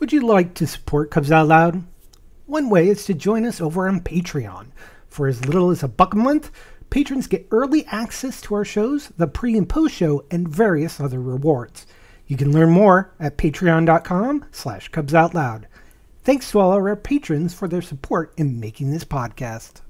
Would you like to support Cubs Out Loud? One way is to join us over on Patreon. For as little as $1 a month, patrons get early access to our shows, the pre and post show, and various other rewards. You can learn more at patreon.com/cubsoutloud. Thanks to all our patrons for their support in making this podcast.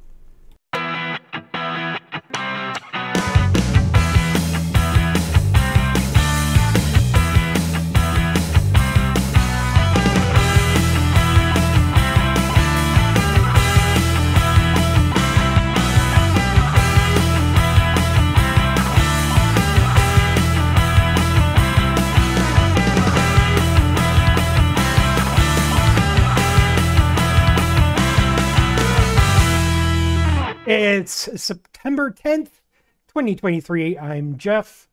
It's September 10th, 2023. I'm Jeff.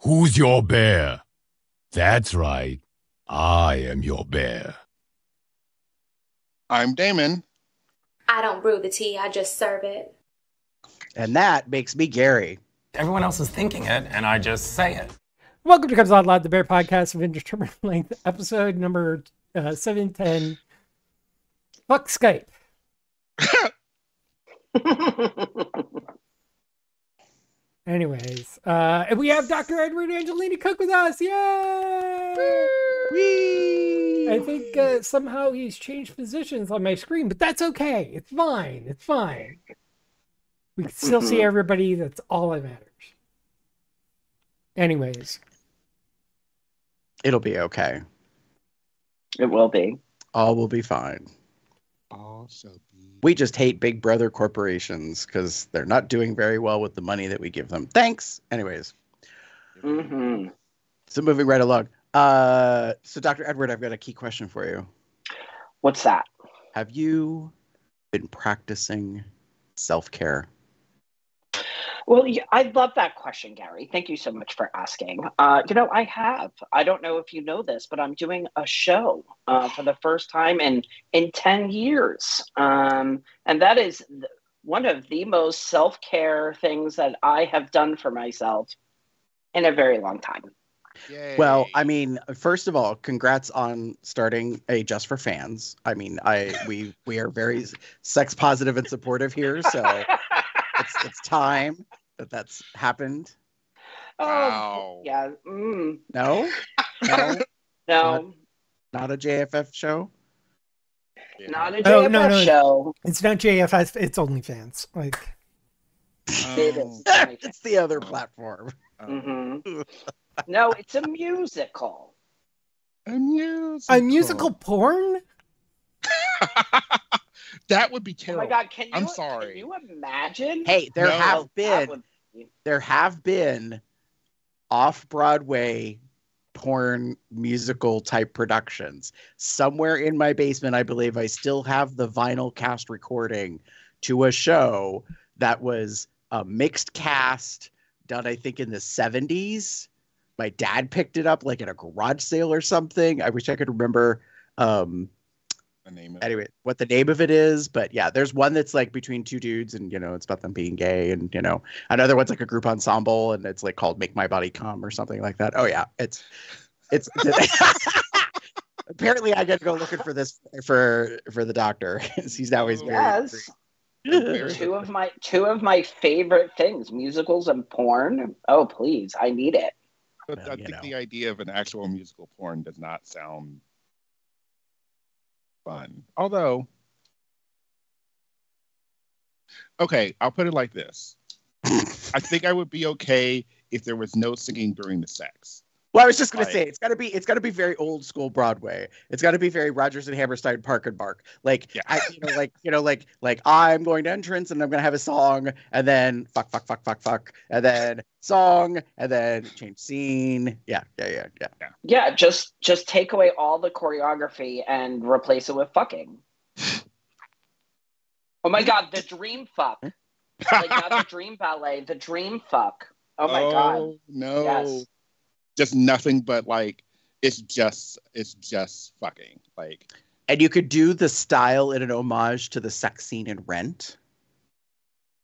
Who's your bear? That's right. I am your bear. I'm Damon. I don't brew the tea. I just serve it. And that makes me Gary. Everyone else is thinking it, and I just say it. Welcome to Cubs Out Loud, the Bear Podcast of Indeterminate Length, episode number 710. Fuck Skype. Anyways, and we have Dr. Edward Angelini-Cooke with us. Yay! Whee! I think somehow he's changed positions on my screen, but that's okay. It's fine. It's fine. We can still see everybody. That's all that matters. Anyways, it'll be okay. It will be. All will be fine. All shall be. We just hate big brother corporations because they're not doing very well with the money that we give them. Thanks. Anyways. Mm-hmm. So moving right along. So Dr. Edward, I've got a key question for you. What's that? Have you been practicing self-care? Well, yeah, I love that question, Gary. Thank you so much for asking. You know, I have. I don't know if you know this, but I'm doing a show for the first time in 10 years. And that is one of the most self-care things that I have done for myself in a very long time. Yay. Well, I mean, first of all, congrats on starting a Just for Fans. I mean, we are very sex positive and supportive here, so... It's time that's happened. Oh, wow. Yeah. Mm. No. Not a JFF show. Yeah. Not a JFF show. It's not JFF. It's OnlyFans. Like it is. It's the other platform. Mm-hmm. No, it's a musical. A musical porn. That would be terrible. Oh my God, can you imagine? Hey, there have been off-Broadway porn musical type productions. Somewhere in my basement, I believe I still have the vinyl cast recording to a show that was a mixed cast done, I think, in the 70s. My dad picked it up like at a garage sale or something. I wish I could remember... what the name of it is, but yeah, there's one that's like between two dudes and, you know, it's about them being gay, and, you know, another one's like a group ensemble and it's like called Make My Body Come or something like that. Oh yeah, it's apparently I gotta go looking for this for the doctor. He's always very two of my favorite things, musicals and porn. Oh please, I need it. But well, I think the idea of an actual musical porn does not sound fun. Although, okay, I'll put it like this. I think I would be okay if there was no singing during the sex. Well, I was just going to say it's got to be very old school Broadway. It's got to be very Rodgers and Hammerstein Park and Bark. Like yeah. Like I'm going to entrance and I'm going to have a song and then fuck and then song and then change scene. Yeah. Yeah, just take away all the choreography and replace it with fucking. Oh my God, the dream fuck. Like not the dream ballet, the dream fuck. Oh my God. No. Yes. Just nothing but like it's just fucking like, and you could do the style in an homage to the sex scene in Rent.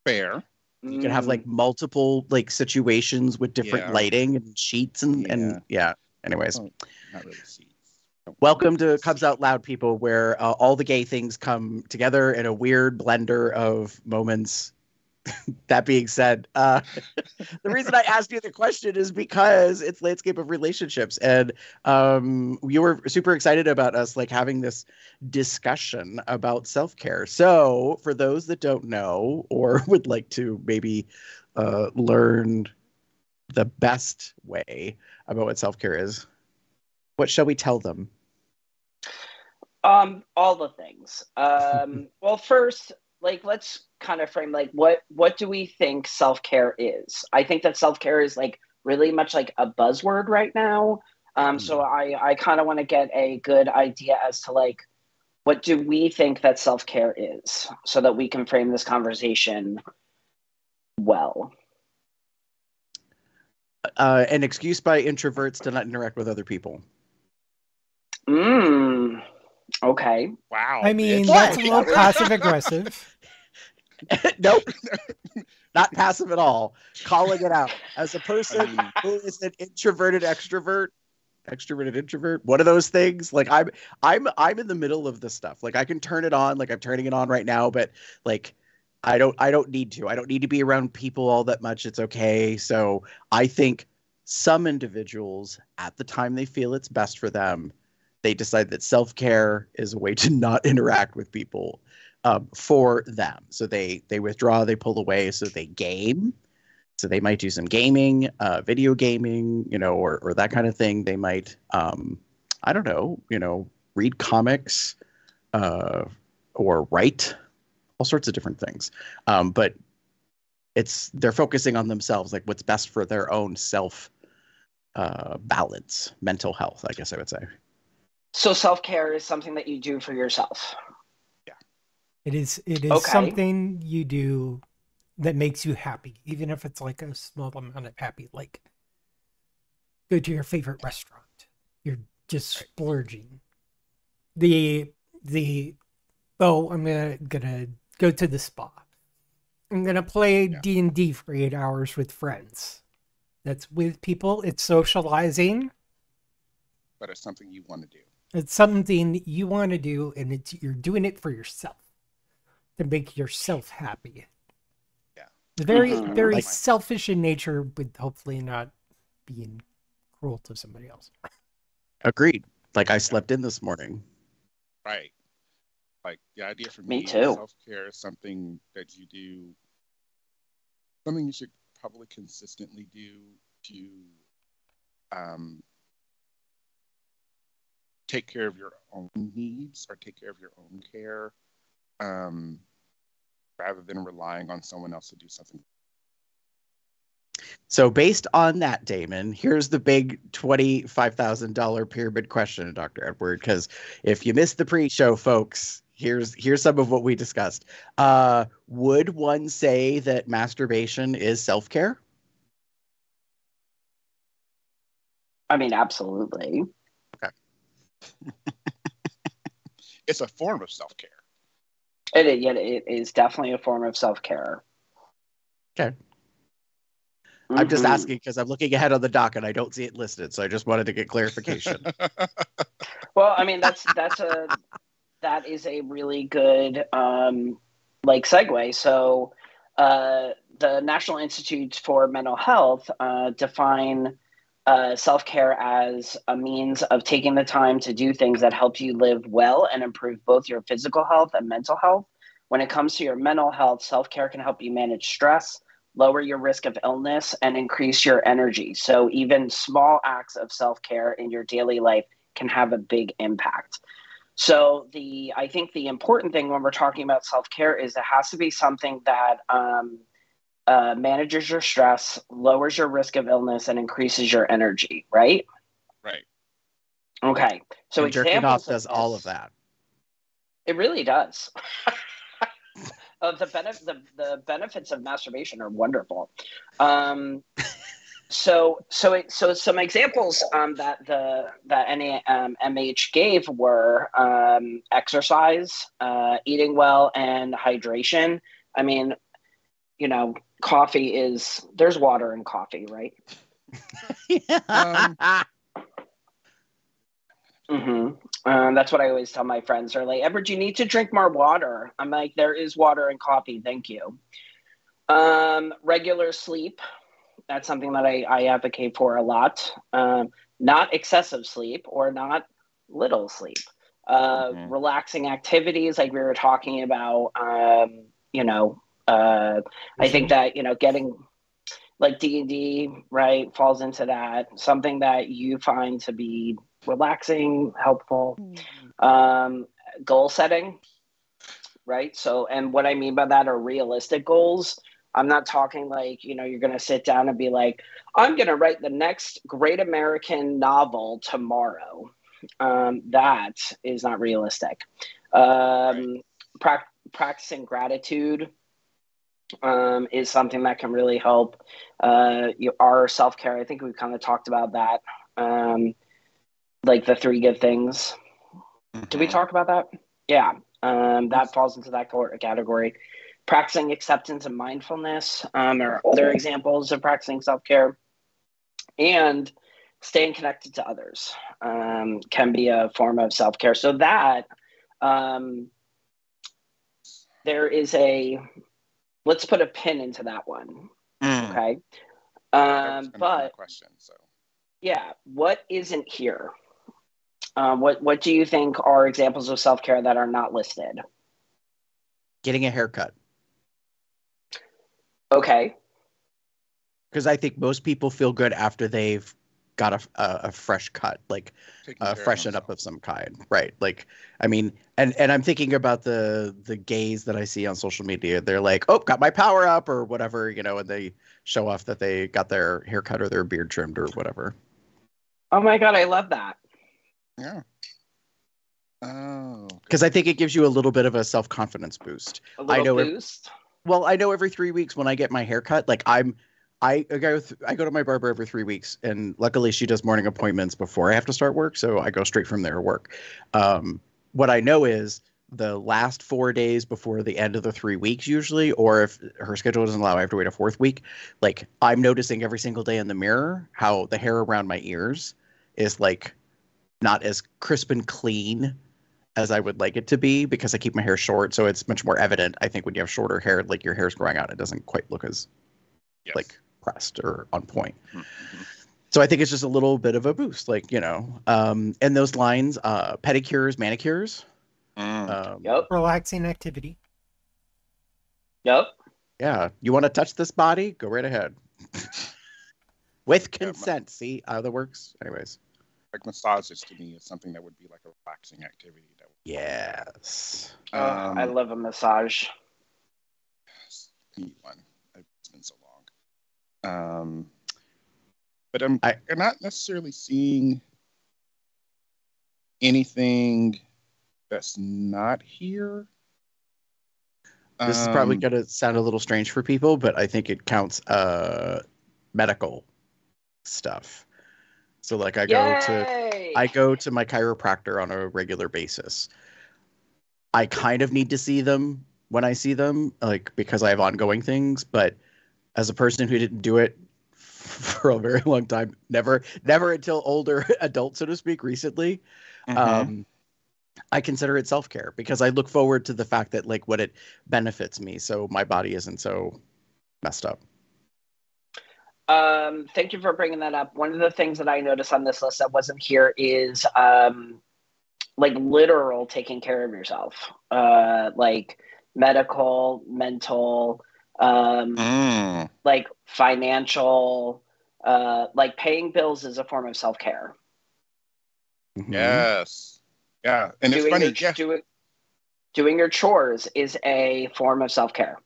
Fair. You could have like multiple like situations with different lighting and sheets and yeah. Anyways, not really sheets. Welcome to Cubs Out Loud, people, where all the gay things come together in a weird blender of moments. That being said, the reason I asked you the question is because it's landscape of relationships, and you were super excited about us like having this discussion about self-care. So for those that don't know or would like to maybe learn the best way about what self-care is, what shall we tell them? All the things. Well, first, like, let's kind of frame, like, what do we think self-care is? I think that self-care is, like, really much like a buzzword right now. So I kind of want to get a good idea as to, like, what do we think that self-care is so that we can frame this conversation well. An excuse by introverts to not interact with other people. Okay. Wow. I mean, that's a little passive aggressive. Nope. Not passive at all. Calling it out. As a person who is an introverted extrovert, extroverted introvert, one of those things. Like I'm in the middle of this stuff. Like I can turn it on, like I'm turning it on right now, but like I don't need to. I don't need to be around people all that much. It's okay. So I think some individuals at the time they feel it's best for them, they decide that self-care is a way to not interact with people for them. So they withdraw, they pull away, so they game. So they might do some gaming, video gaming, you know, or that kind of thing. They might, I don't know, you know, read comics or write, all sorts of different things. But they're focusing on themselves, like what's best for their own self balance, mental health, I guess I would say. So self-care is something that you do for yourself. Yeah. It is okay. Something you do that makes you happy, even if it's like a small amount of happy, like go to your favorite restaurant. You're just splurging. Oh, I'm gonna go to the spa. I'm gonna play D&D for 8 hours with friends. That's with people, it's socializing. But it's something you want to do. It's something you want to do, and you're doing it for yourself to make yourself happy. Yeah. Very like selfish in nature, but hopefully not being cruel to somebody else. Agreed. Like I slept in this morning. Right. Like the idea for me too. Self-care is something that you do, something you should probably consistently do to take care of your own needs or take care of your own care rather than relying on someone else to do something. So based on that, Damon, here's the big $25,000 pyramid question, Dr. Edward, because if you missed the pre-show, folks, here's some of what we discussed. Would one say that masturbation is self-care? I mean, absolutely. It's a form of self-care. It is definitely a form of self-care. Okay. I'm just asking because I'm looking ahead on the dock and I don't see it listed, so I just wanted to get clarification. Well, I mean, that is a really good like segue. So the National Institutes for Mental Health define self-care as a means of taking the time to do things that help you live well and improve both your physical health and mental health. When it comes to your mental health, self-care can help you manage stress, lower your risk of illness, and increase your energy. So even small acts of self-care in your daily life can have a big impact. So I think the important thing when we're talking about self-care is it has to be something that manages your stress, lowers your risk of illness, and increases your energy, right? Right. Okay. So and jerking off does all of that. It really does. The benefits of masturbation are wonderful. So some examples that NIMH gave were exercise, eating well, and hydration. I mean, you know, coffee is, there's water in coffee, right? Mm-hmm. That's what I always tell my friends. They're like, Edward, you need to drink more water. I'm like, there is water and coffee. Thank you. Regular sleep. That's something that I advocate for a lot. Not excessive sleep or not little sleep. Relaxing activities like we were talking about, I think that, getting like D&D, right, falls into that. Something that you find to be relaxing, helpful. Goal setting, right? So, and what I mean by that are realistic goals. I'm not talking like, you're going to sit down and be like, I'm going to write the next great American novel tomorrow. That is not realistic. Practicing gratitude is something that can really help our self-care. I think we've kind of talked about that, like the three good things. Did we talk about that? Yeah, that falls into that category. Practicing acceptance and mindfulness are other examples of practicing self-care. And staying connected to others can be a form of self-care. So that there is let's put a pin into that one. Okay. But question, so. Yeah, what isn't here? What do you think are examples of self-care that are not listed? Getting a haircut. Okay. Because I think most people feel good after they've got a fresh cut, like a freshen up of some kind, right? Like, I mean, and I'm thinking about the gays that I see on social media. They're like, oh, got my power up or whatever, and they show off that they got their haircut or their beard trimmed or whatever. Oh my God, I love that. Yeah. Oh. Because I think it gives you a little bit of a self-confidence boost. A little boost? I know every 3 weeks when I get my haircut, like I go to my barber every 3 weeks, and luckily she does morning appointments before I have to start work, so I go straight from there to work. What I know is the last 4 days before the end of the 3 weeks usually, or if her schedule doesn't allow, I have to wait a fourth week. Like, I'm noticing every single day in the mirror how the hair around my ears is, like, not as crisp and clean as I would like it to be, because I keep my hair short, so it's much more evident, I think, when you have shorter hair, like, your hair's growing out. It doesn't quite look as... Yes. Like pressed or on point. Mm-hmm. So I think it's just a little bit of a boost, like, and those lines, pedicures, manicures, relaxing activity. Yep. Yeah. You want to touch this body? Go right ahead. With consent. See how that works? Anyways. Like massages to me is something that would be like a relaxing activity. Yes. I love a massage. Need one. It's been so long. But I'm not necessarily seeing anything that's not here. This is probably going to sound a little strange for people, but I think it counts medical stuff. So, like, I go to my chiropractor on a regular basis. I kind of need to see them when I see them, like, because I have ongoing things, but as a person who didn't do it for a very long time, never until older adult, so to speak, recently, I consider it self-care because I look forward to the fact that, like, what it benefits me, so my body isn't so messed up. Thank you for bringing that up. One of the things that I noticed on this list that wasn't here is, like, literal taking care of yourself, like medical, mental, like financial, like paying bills is a form of self-care. Yes. Yeah. And it's funny. Doing your chores is a form of self-care.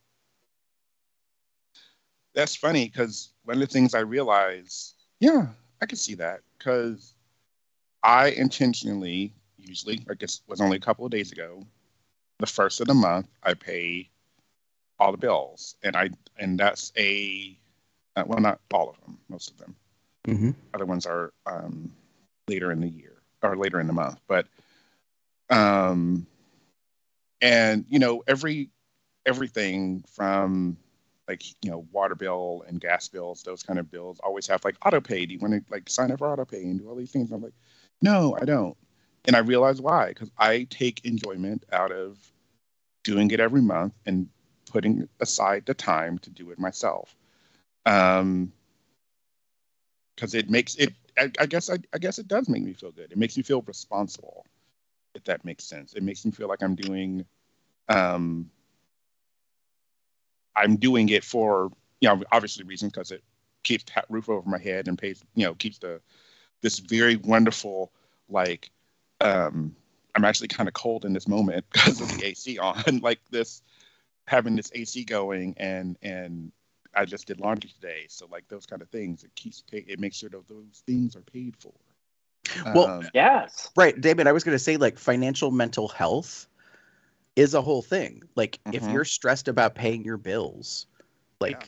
That's funny, because one of the things I realized, yeah, I can see that, because I intentionally, usually, I guess it was only a couple of days ago, the first of the month, I pay all the bills, and that's not all of them, most of them. Mm-hmm. Other ones are later in the year or later in the month, but and everything from like water bill and gas bills, those kind of bills always have like auto pay. Do you want to like sign up for auto pay and do all these things? I'm like, no, I don't. And I realized why, because I take enjoyment out of doing it every month and putting aside the time to do it myself. Because it makes it, I guess it does make me feel good. It makes me feel responsible, if that makes sense. It makes me feel like I'm doing it for, you know, obviously reasons, because it keeps the roof over my head and pays, you know, keeps this very wonderful, like, I'm actually kind of cold in this moment because of the AC on, like this, having this AC going, and I just did laundry today. So like those kind of things, it makes sure that those things are paid for. Well, yes. Right. David, I was going to say, like, financial mental health is a whole thing. Like, mm-hmm. if you're stressed about paying your bills, like, yeah.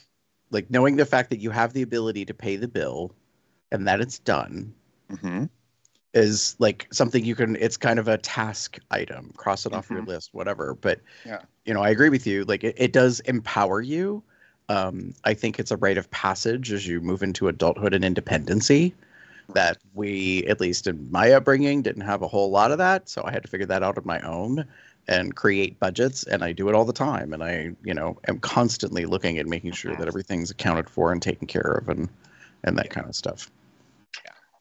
like knowing the fact that you have the ability to pay the bill and that it's done. Mm-hmm. is like something you can, it's kind of a task item, cross it mm-hmm. off your list, whatever. But, yeah. you know, I agree with you. Like it does empower you. I think it's a rite of passage as you move into adulthood and independency right. that we, at least in my upbringing, didn't have a whole lot of that. So I had to figure that out on my own and create budgets. And I do it all the time. And I, you know, am constantly looking at making sure that everything's accounted for and taken care of and that yeah. kind of stuff.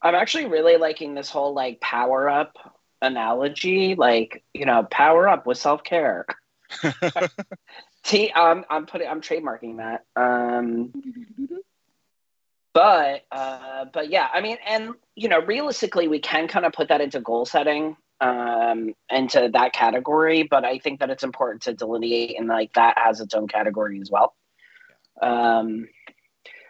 I'm actually really liking this whole, like, power up analogy. Like, you know, power up with self-care. I'm trademarking that. But yeah, I mean, and, you know, realistically, we can kind of put that into goal setting, into that category. But I think that it's important to delineate, and, like, that has its own category as well.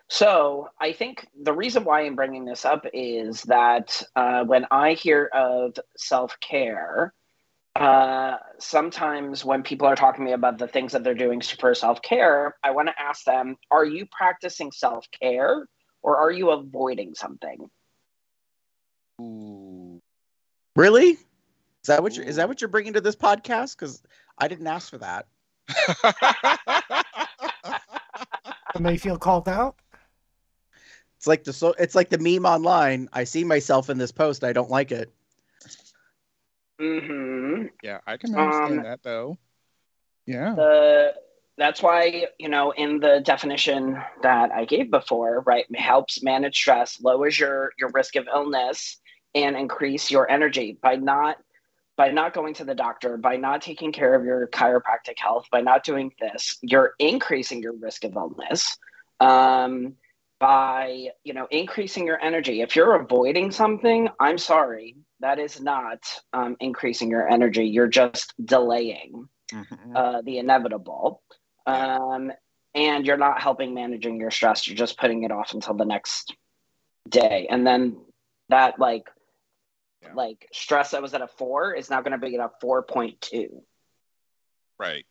So I think the reason why I'm bringing this up is that when I hear of self-care, sometimes when people are talking to me about the things that they're doing for self-care, I want to ask them, are you practicing self-care or are you avoiding something? Really? Is that what you're bringing to this podcast? Because I didn't ask for that. Somebody feel called out? It's like the meme online. I see myself in this post. I don't like it. Mm-hmm. Yeah, I can understand that though. Yeah. That's why, you know, in the definition that I gave before, right, helps manage stress, lowers your risk of illness, and increase your energy by not going to the doctor, by not taking care of your chiropractic health, by not doing this, you're increasing your risk of illness. By, you know, increasing your energy. If you're avoiding something, I'm sorry, that is not increasing your energy. You're just delaying mm-hmm. The inevitable. And you're not helping managing your stress. You're just putting it off until the next day. And then that, like, yeah. like stress that was at a 4 is now going to be at a 4.2. Right.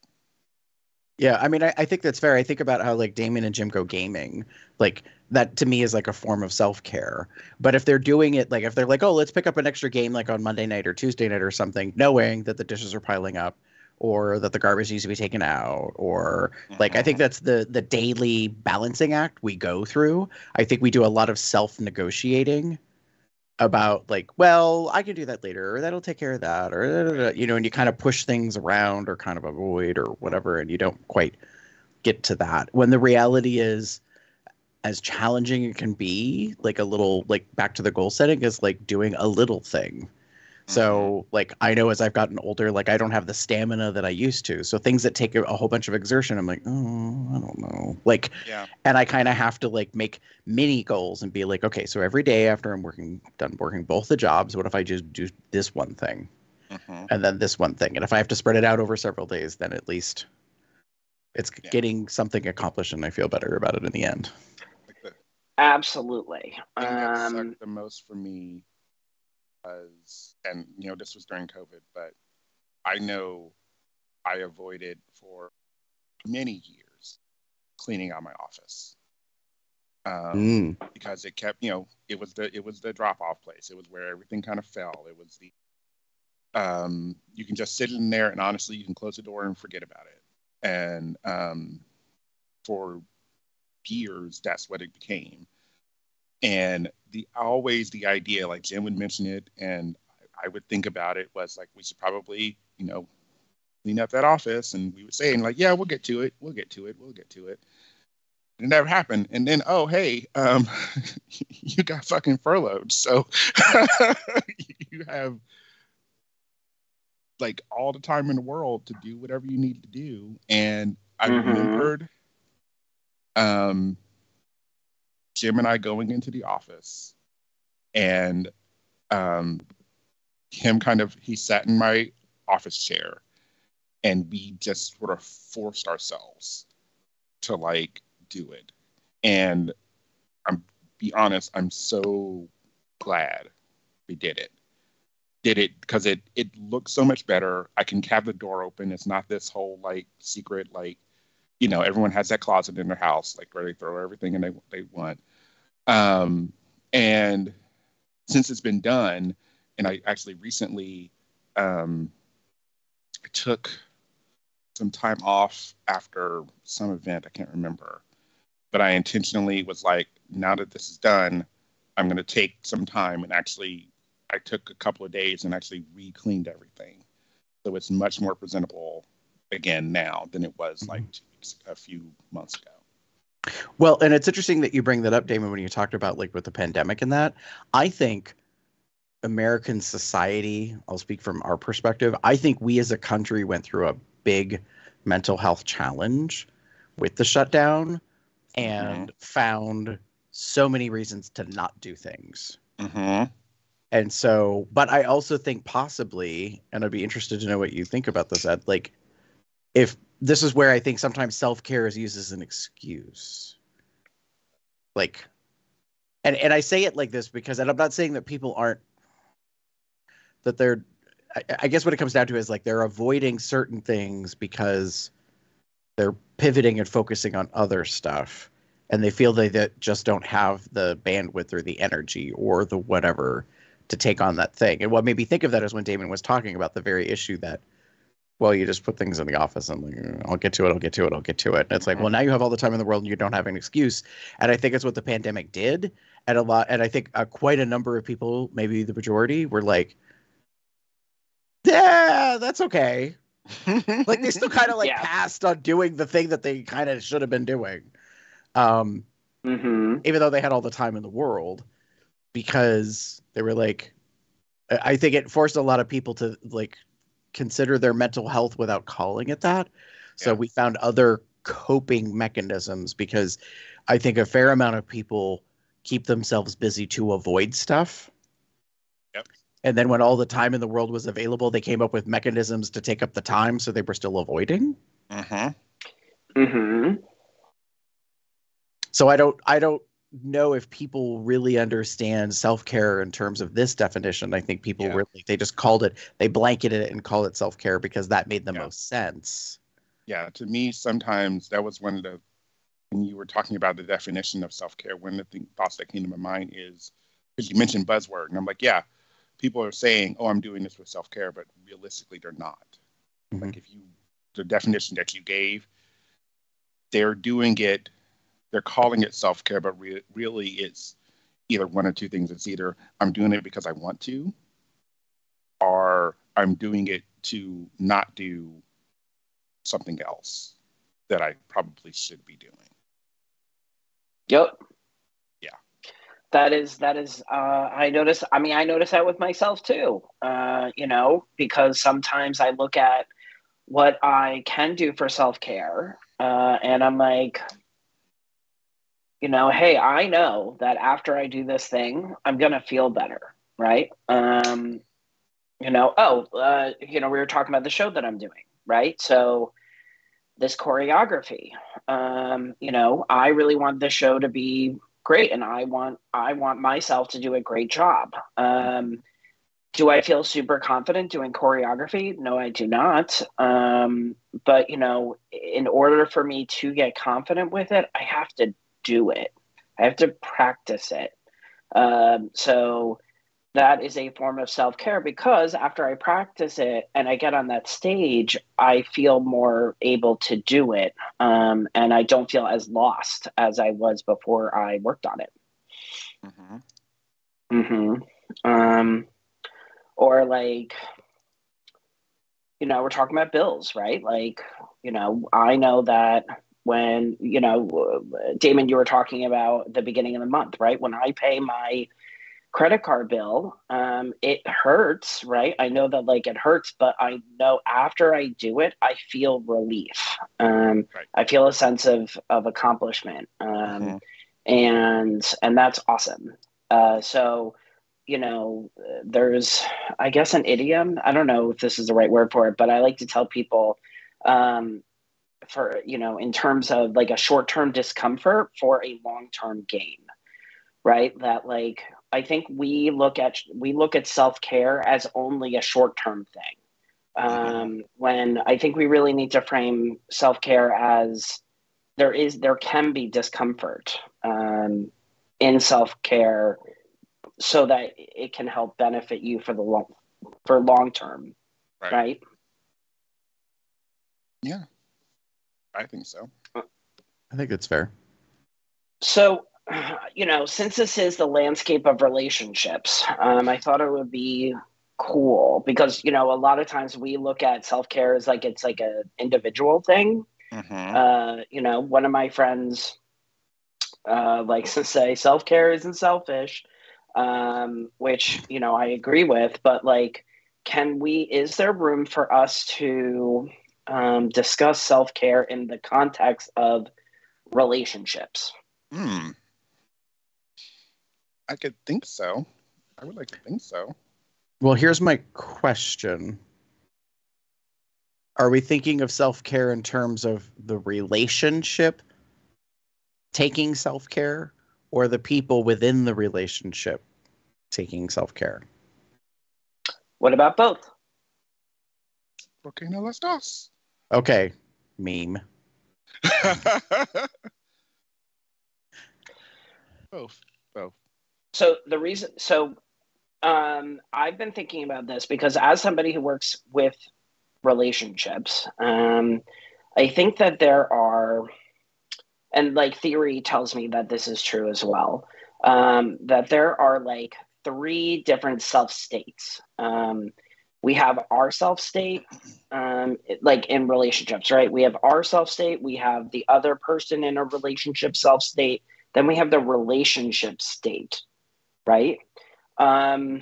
Yeah, I mean, I think that's fair. I think about how, like, Damon and Jim go gaming. Like, that to me is like a form of self-care. But if they're doing it, like, if they're like, oh, let's pick up an extra game, like, on Monday night or Tuesday night or something, knowing that the dishes are piling up or that the garbage needs to be taken out or, like, I think that's the daily balancing act we go through. I think we do a lot of self-negotiating about, like, well, I can do that later, or that'll take care of that, or, you know, and you kind of push things around or kind of avoid or whatever, and you don't quite get to that. When the reality is, as challenging it can be, like a little, like, back to the goal setting is like doing a little thing. So, like, I know as I've gotten older, like, I don't have the stamina that I used to. So things that take a whole bunch of exertion, I'm like, oh, I don't know. Like, yeah. And I kind of have to, like, make mini goals and be like, okay, so every day after I'm done working both the jobs, what if I just do this one thing and then this one thing? And if I have to spread it out over several days, then at least it's getting something accomplished and I feel better about it in the end. Absolutely. I think that sucked the most for me. And, you know, this was during COVID, but I know I avoided for many years cleaning out my office because it kept, you know, it was the drop-off place. It was where everything kind of fell. It was the you can just sit in there and honestly, you can close the door and forget about it. And for years, that's what it became. And the idea, like Jim would mention it, and I would think about it was like, we should probably, you know, clean up that office. And we would say, and like, yeah, we'll get to it. We'll get to it. We'll get to it. It never happened. And then, oh, hey, you got fucking furloughed. So you have like all the time in the world to do whatever you need to do. And I remembered Jim and I going into the office, and him kind of, he sat in my office chair, and we just sort of forced ourselves to like do it. And I'm be honest, I'm so glad we did it. Did it because it looks so much better. I can have the door open. It's not this whole like secret, like, you know, everyone has that closet in their house, like where they throw everything and they want. And since it's been done, and I actually recently took some time off after some event, I can't remember, but I intentionally was like, now that this is done, I'm going to take some time, and actually I took a couple of days and actually re-cleaned everything. So it's much more presentable again now than it was like a few months ago. Well, and it's interesting that you bring that up, Damon, when you talked about like with the pandemic and that. I think American society, I'll speak from our perspective, I think we as a country went through a big mental health challenge with the shutdown and found so many reasons to not do things. And so, but I also think possibly, and I'd be interested to know what you think about this, Ed, like if this is where I think sometimes self-care is used as an excuse. Like, and I say it like this because, and I'm not saying that people aren't, that they're, I guess what it comes down to is like they're avoiding certain things because they're pivoting and focusing on other stuff. And they feel they just don't have the bandwidth or the energy or the whatever to take on that thing. And what made me think of that is when Damon was talking about the very issue that, well, you just put things in the office and like, I'll get to it. And it's like, well, now you have all the time in the world and you don't have an excuse. And I think it's what the pandemic did. And a lot, and I think quite a number of people, maybe the majority, were like, yeah, that's okay. Like they still kind of like passed on doing the thing that they kind of should have been doing. Even though they had all the time in the world, because they were like, I think it forced a lot of people to like consider their mental health without calling it that. So we found other coping mechanisms, because I think a fair amount of people keep themselves busy to avoid stuff. And then when all the time in the world was available, they came up with mechanisms to take up the time. So they were still avoiding. So I don't know if people really understand self-care in terms of this definition. I think people really, they just called it, they blanketed it and called it self-care because that made the most sense. Yeah. To me, sometimes that was one of the, when you were talking about the definition of self-care, one of the thoughts that came to my mind is, because you mentioned buzzword, and I'm like, yeah, people are saying, oh, I'm doing this with self-care, but realistically they're not. Like if you, the definition that you gave, they're doing it, they're calling it self-care, but really it's either one or two things. It's either I'm doing it because I want to, or I'm doing it to not do something else that I probably should be doing. Yep. Yeah. That is, I notice that with myself too, you know, because sometimes I look at what I can do for self-care and I'm like, you know, hey, I know that after I do this thing, I'm going to feel better, right? You know, you know, we were talking about the show that I'm doing, right? So this choreography, you know, I really want the show to be great, and I want myself to do a great job. Do I feel super confident doing choreography? No, I do not. But, you know, in order for me to get confident with it, I have to do it. I have to practice it. So that is a form of self-care, because after I practice it and I get on that stage, I feel more able to do it. And I don't feel as lost as I was before I worked on it. Or like, you know, we're talking about bills, right? Like, you know, I know that when, you know, Damon, you were talking about the beginning of the month, right? When I pay my credit card bill, it hurts, right? I know that like it hurts, but I know after I do it, I feel relief. Right. I feel a sense of accomplishment. And that's awesome. So, you know, there's, I guess, an idiom. I don't know if this is the right word for it, but I like to tell people, for, you know, in terms of like a short-term discomfort for a long-term gain, right? That like, I think we look at self-care as only a short-term thing. When I think we really need to frame self-care as there can be discomfort in self-care, so that it can help benefit you for the long term, right? Yeah, I think so. I think that's fair. So, you know, since this is the landscape of relationships, I thought it would be cool because, you know, a lot of times we look at self-care as like it's like an individual thing. You know, one of my friends likes to say self-care isn't selfish, which, you know, I agree with, but like, is there room for us to discuss self-care in the context of relationships? I could think so. I would like to think so. Well, here's my question. Are we thinking of self-care in terms of the relationship taking self-care, or the people within the relationship taking self-care? What about both? Okay, no, let's dos. Okay, meme. Both. So the reason, I've been thinking about this because as somebody who works with relationships, I think that there are, and like theory tells me that this is true as well, that there are like three different self states. We have our self state, like in relationships, right? We have our self state, we have the other person in a relationship self state, then we have the relationship state, right? And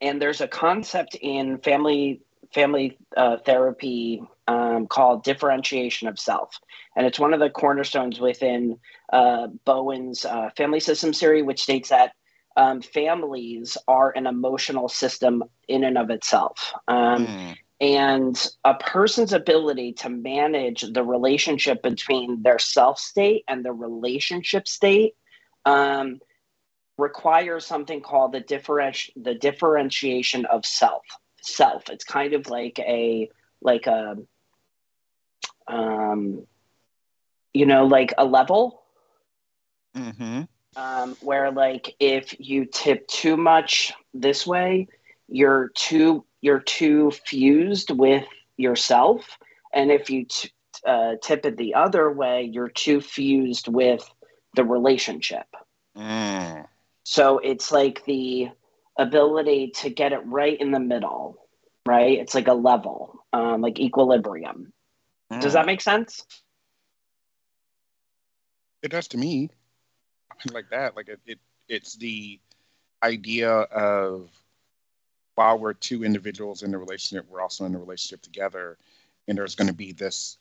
there's a concept in family therapy called differentiation of self. And it's one of the cornerstones within Bowen's family systems theory, which states that families are an emotional system in and of itself. And a person's ability to manage the relationship between their self state and the relationship state requires something called the differentiation of self. It's kind of like a you know, like a level, where like if you tip too much this way, you're too fused with yourself, and if you tip it the other way, you're too fused with the relationship. So it's like the ability to get it right in the middle, right? It's like a level, like equilibrium. Does that make sense? It does to me. Like that, like it's the idea of while we're two individuals in a relationship, we're also in a relationship together, and there's going to be this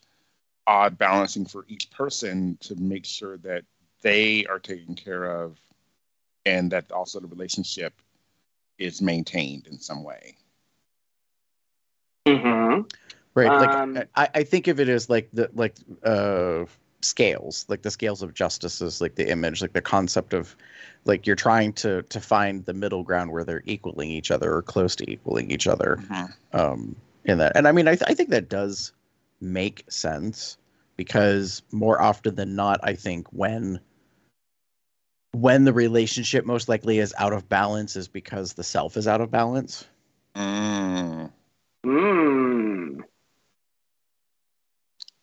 odd balancing for each person to make sure that they are taken care of, and that also the relationship is maintained in some way. Right. Like I think of it as like the scales, like the scales of justice is like the image, like the concept of like you're trying to find the middle ground where they're equaling each other or close to equaling each other. In that, and I mean, I think that does make sense because more often than not, I think when the relationship most likely is out of balance is because the self is out of balance.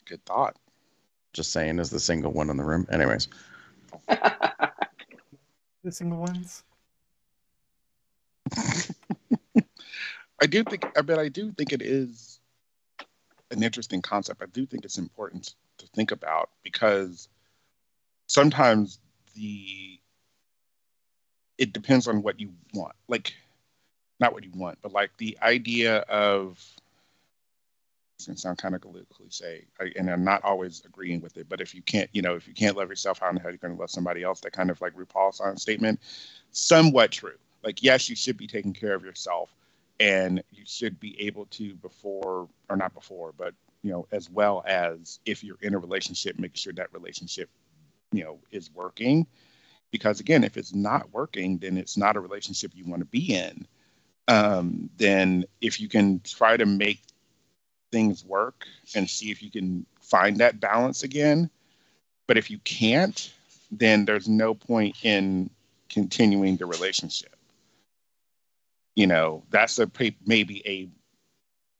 Good thought. Just saying, is the single one in the room. Anyways. The single ones. I do think it is an interesting concept. I do think it's important to think about, because sometimes it depends on what you want. Like, not what you want, but like the idea of, it's going to sound kind of cliche, and I'm not always agreeing with it, but if you can't love yourself, how in the hell are you going to love somebody else? That kind of like RuPaul song statement, somewhat true. Like, yes, you should be taking care of yourself, and you should be able to as well as, if you're in a relationship, make sure that relationship, is working. Because again, if it's not working, then it's not a relationship you want to be in. Then if you can try to make things work and see if you can find that balance again. But if you can't, then there's no point in continuing the relationship. That's maybe a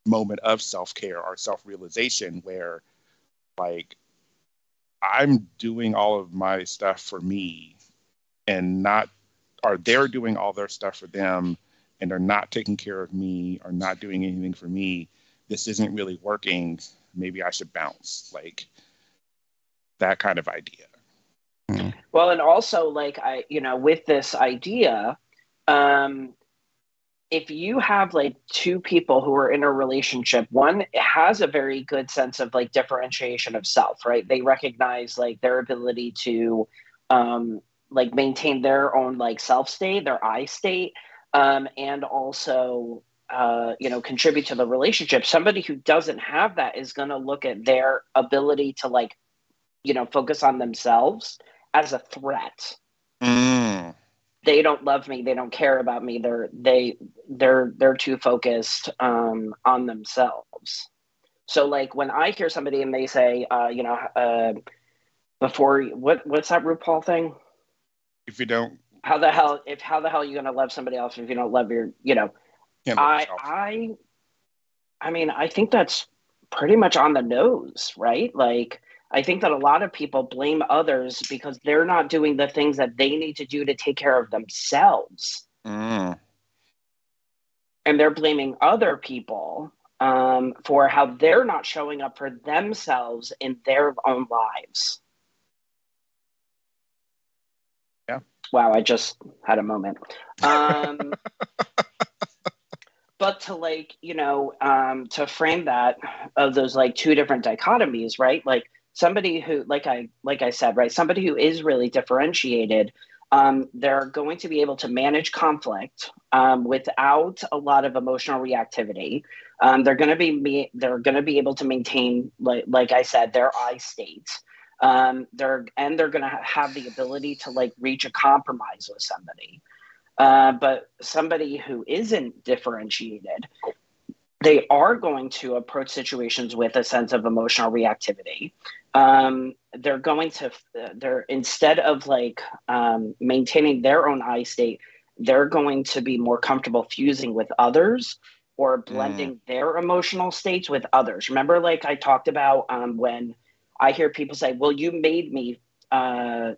moment of self-care or self-realization where, like, I'm doing all of my stuff for me, and they're doing all their stuff for them, and they're not taking care of me or not doing anything for me. This isn't really working. Maybe I should bounce. Like, that kind of idea. Mm. Well, and also, like, with this idea, if you have like two people who are in a relationship, one has a very good sense of like differentiation of self, right? They recognize like their ability to like maintain their own like self state, their I state, and also contribute to the relationship. Somebody who doesn't have that is going to look at their ability to like, focus on themselves as a threat. Mm. They don't love me. They don't care about me. They're too focused on themselves. So like when I hear somebody and they say, before what's that RuPaul thing? If you don't, how the hell are you going to love somebody else if you don't love your? I mean, I think that's pretty much on the nose, right? Like, I think that a lot of people blame others because they're not doing the things that they need to do to take care of themselves. Mm. And they're blaming other people for how they're not showing up for themselves in their own lives. Yeah. Wow, I just had a moment. But to like, to frame that of those like two different dichotomies, right? Like, somebody who, like I said, right, somebody who is really differentiated, they're going to be able to manage conflict without a lot of emotional reactivity. They're going to be able to maintain, like I said, their I state. They're going to have the ability to like reach a compromise with somebody. But somebody who isn't differentiated, they are going to approach situations with a sense of emotional reactivity. Instead of like maintaining their own I state, they're going to be more comfortable fusing with others or blending their emotional states with others. Remember, like I talked about when I hear people say, well, you made me do that,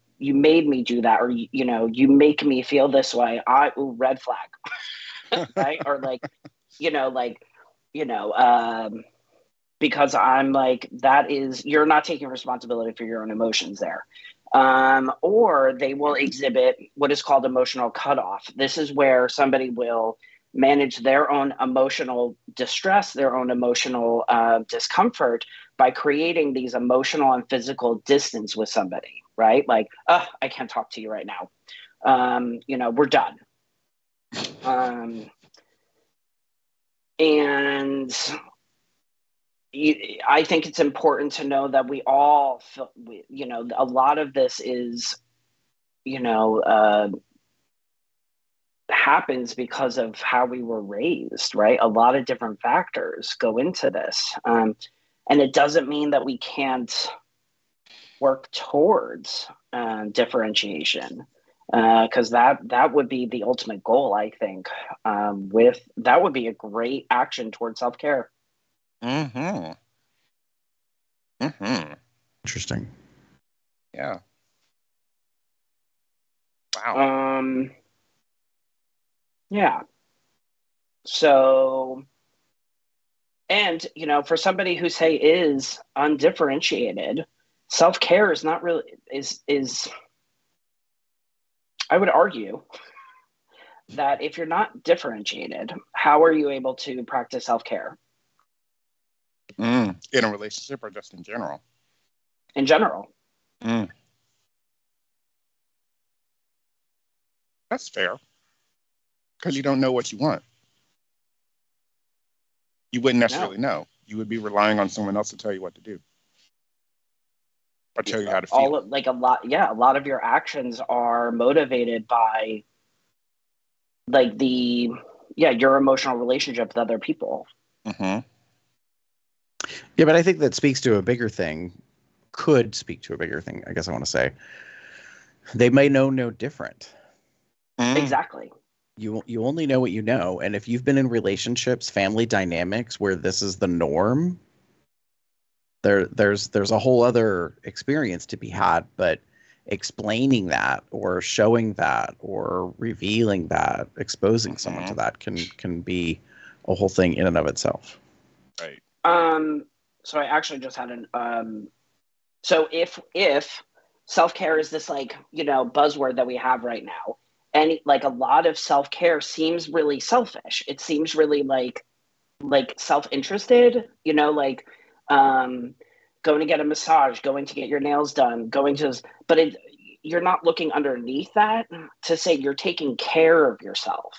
or, you make me feel this way. Red flag, right? Or because I'm like, you're not taking responsibility for your own emotions there. Or they will exhibit what is called emotional cutoff. This is where somebody will manage their own emotional distress, their own emotional discomfort by creating these emotional and physical distance with somebody, right? Like, I can't talk to you right now. We're done. I think it's important to know that we all, a lot of this is, happens because of how we were raised, right? A lot of different factors go into this. And it doesn't mean that we can't work towards differentiation, because that would be the ultimate goal, I think. That would be a great action towards self-care. Mm-hmm. Mm-hmm. Interesting. Yeah. Wow. Yeah. So, and, you know, for somebody who say is undifferentiated, self-care is not really, is I would argue that if you're not differentiated, how are you able to practice self-care? In a relationship or just in general? In general. That's fair. Because you don't know what you want. You wouldn't necessarily know. You would be relying on someone else to tell you what to do. Or tell you how to feel. A lot of your actions are motivated by your emotional relationship with other people. Yeah, but I think that speaks to a bigger thing. Could speak to a bigger thing, I guess I want to say. They may know no different. Exactly. You only know what you know. And if you've been in relationships, family dynamics where this is the norm, there's a whole other experience to be had. But explaining that or showing that or revealing that, exposing someone to that can be a whole thing in and of itself. Right. So I actually just had an so if self-care is this buzzword that we have right now, and a lot of self-care seems really selfish. It seems really like self-interested, going to get a massage, going to get your nails done, you're not looking underneath that to say you're taking care of yourself.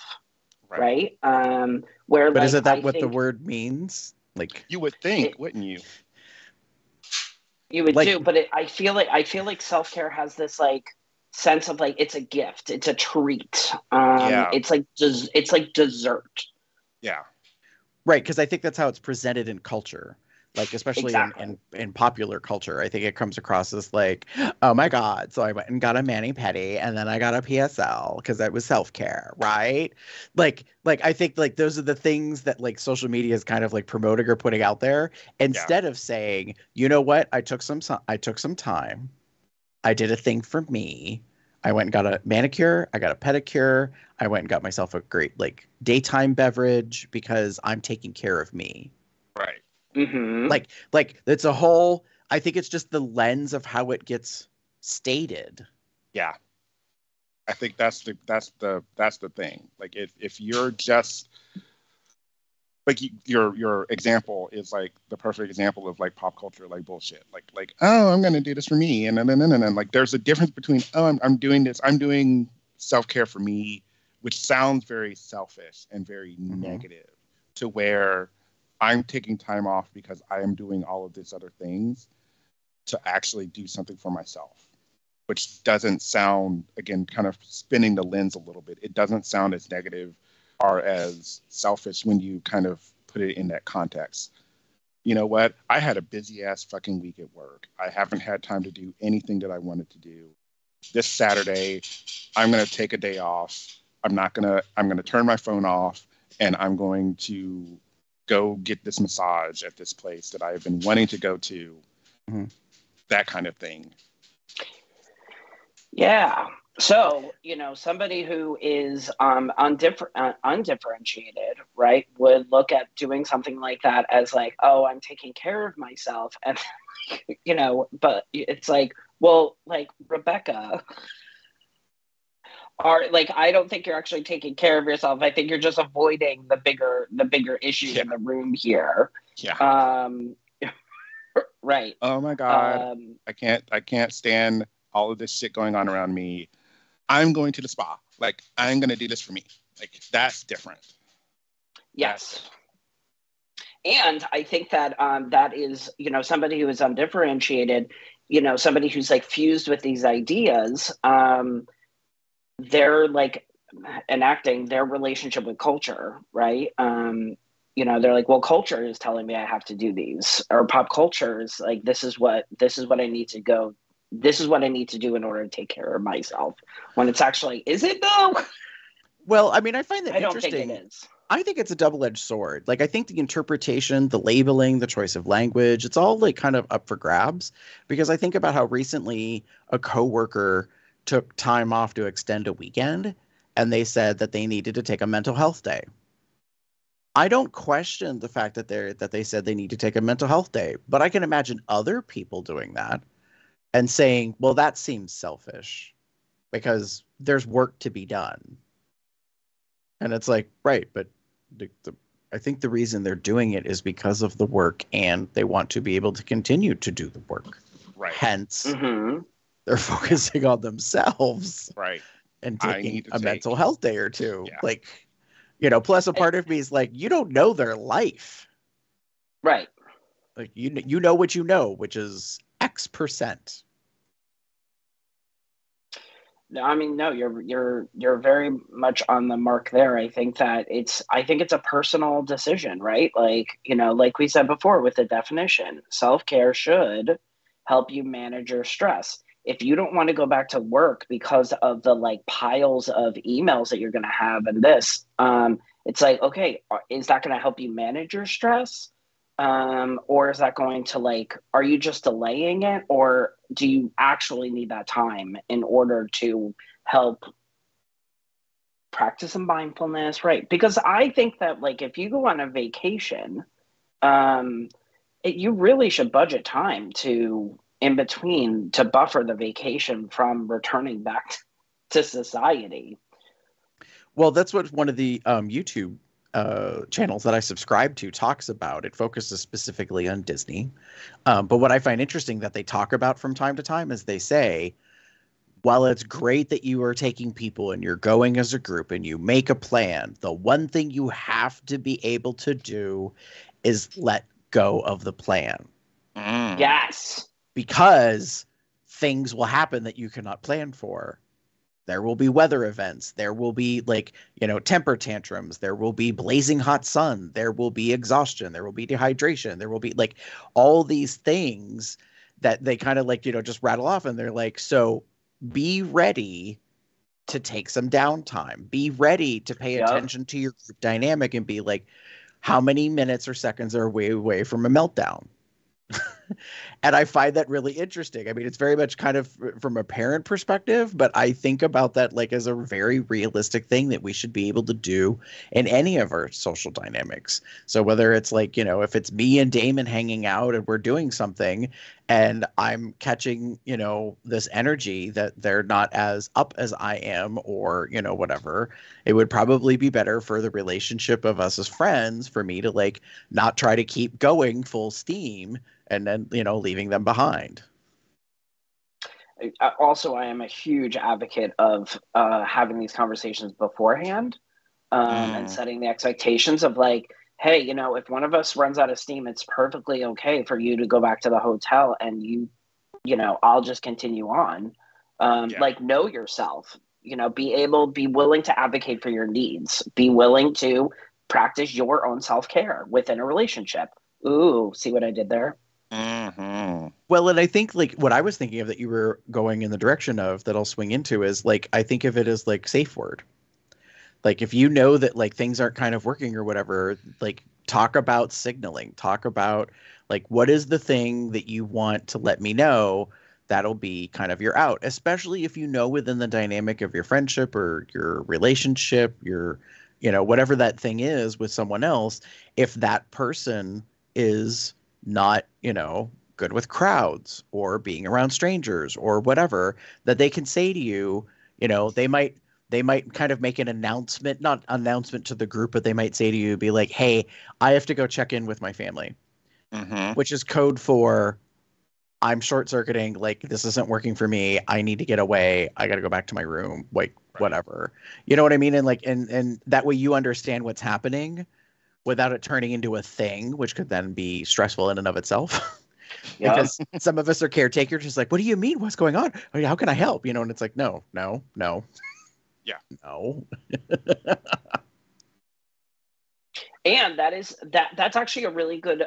Right? But isn't that what the word means? You would think, wouldn't you? You would I feel like self-care has this sense of it's a gift, it's a treat. It's like dessert. Yeah. Right, because I think that's how it's presented in culture. Especially exactly. in popular culture, I think it comes across as oh my God, so I went and got a mani-pedi and then I got a PSL because that was self-care, right? I think those are the things that social media is kind of promoting or putting out there instead of saying, you know what, I took some time, I did a thing for me. I went and got a manicure. I got a pedicure. I went and got myself a great daytime beverage because I'm taking care of me. Right. Mm-hmm. It's a whole, I think it's just the lens of how it gets stated. Yeah. I think that's the thing. If you're just your example is the perfect example of pop culture, bullshit. Oh, I'm going to do this for me. And then there's a difference between, oh, I'm doing this. I'm doing self-care for me, which sounds very selfish and very negative to where I'm taking time off because I am doing all of these other things to actually do something for myself, which doesn't sound, again, kind of spinning the lens a little bit. It doesn't sound as negative or as selfish when you kind of put it in that context. You know what? I had a busy ass fucking week at work. I haven't had time to do anything that I wanted to do. This Saturday, I'm going to take a day off. I'm going to turn my phone off and I'm going to go get this massage at this place that I've been wanting to go to, that kind of thing. Yeah. So, somebody who is undifferentiated, right, would look at doing something like that as oh, I'm taking care of myself. And, but it's Rebecca, are I don't think you're actually taking care of yourself. I think you're just avoiding the bigger issue in the room here. Yeah. Right. Oh my God. I can't stand all of this shit going on around me. I'm going to the spa. I'm going to do this for me. That's different. Yes. And I think that that is, somebody who is undifferentiated, somebody who's fused with these ideas, they're enacting their relationship with culture, right? They're well, culture is telling me I have to do these, or pop culture is this is what I need to go. This is what I need to do in order to take care of myself. When it's actually, is it though? Well, I mean, I find that I interesting. I don't think it is. I think it's a double-edged sword. I think the interpretation, the labeling, the choice of language, it's all kind of up for grabs, because I think about how recently a coworker took time off to extend a weekend, and they said that they needed to take a mental health day. I don't question the fact that they said they need to take a mental health day, but I can imagine other people doing that and saying, well, that seems selfish because there's work to be done. And it's like, right, but I think the reason they're doing it is because of the work and they want to be able to continue to do the work. Right. Hence, they're focusing on themselves. Right. And taking a mental health day or two. Yeah. Like, you know, plus a part of me is like, you don't know their life. Right. Like, you know what you know, which is X%. No, I mean, no, you're very much on the mark there. I think that it's a personal decision, right? Like, you know, like we said before with the definition, self-care should help you manage your stress. If you don't want to go back to work because of the like piles of emails that you're going to have and this, it's like, okay, is that going to help you manage your stress? Or is that going to like, are you just delaying it, or do you actually need that time in order to help practice some mindfulness? Right. Because I think that like, if you go on a vacation, you really should budget time to in between to buffer the vacation from returning back to society. Well, that's what one of the YouTube channels that I subscribe to talks about. It focuses specifically on Disney. But what I find interesting that they talk about from time to time is they say, while it's great that you are taking people and you're going as a group and you make a plan, the one thing you have to be able to do is let go of the plan. Mm. Yes. Because things will happen that you cannot plan for. There will be weather events. There will be, like, you know, temper tantrums. There will be blazing hot sun. There will be exhaustion. There will be dehydration. There will be, like, all these things that they kind of, like, you know, just rattle off. And they're like, so be ready to take some downtime. Be ready to pay attention to your group dynamic and be like, how many minutes or seconds are we away from a meltdown? And I find that really interesting. I mean, it's very much kind of from a parent perspective, but I think about that like as a very realistic thing that we should be able to do in any of our social dynamics. So whether it's like, you know, if it's me and Damon hanging out and we're doing something and I'm catching, you know, this energy that they're not as up as I am, or, you know, whatever, it would probably be better for the relationship of us as friends for me to like not try to keep going full steam and then, you know, leaving them behind. Also, I am a huge advocate of having these conversations beforehand and setting the expectations of like, hey, you know, if one of us runs out of steam, it's perfectly okay for you to go back to the hotel and you know, I'll just continue on. Like, know yourself, you know, be willing to advocate for your needs, be willing to practice your own self-care within a relationship. Ooh, see what I did there? Mm-hmm. Well, and I think like what I was thinking of that you were going in the direction of that I'll swing into is like, I think of it as like safe word. Like if you know that like things aren't kind of working or whatever, like talk about signaling, talk about like, what is the thing that you want to let me know? That'll be kind of your out, especially if you know within the dynamic of your friendship or your relationship, your, you know, whatever that thing is with someone else, if that person is not, you know, good with crowds or being around strangers or whatever, that they can say to you, you know, they might kind of make an announcement, not announcement to the group, but they might say to you, be like, hey, I have to go check in with my family, which is code for I'm short circuiting. Like, this isn't working for me. I need to get away. I got to go back to my room, like whatever, you know what I mean? And like, and that way you understand what's happening without it turning into a thing, which could then be stressful in and of itself. Because some of us are caretakers, just like, what do you mean? What's going on? I mean, how can I help? You know? And it's like, no. Yeah. No. And that's actually a really good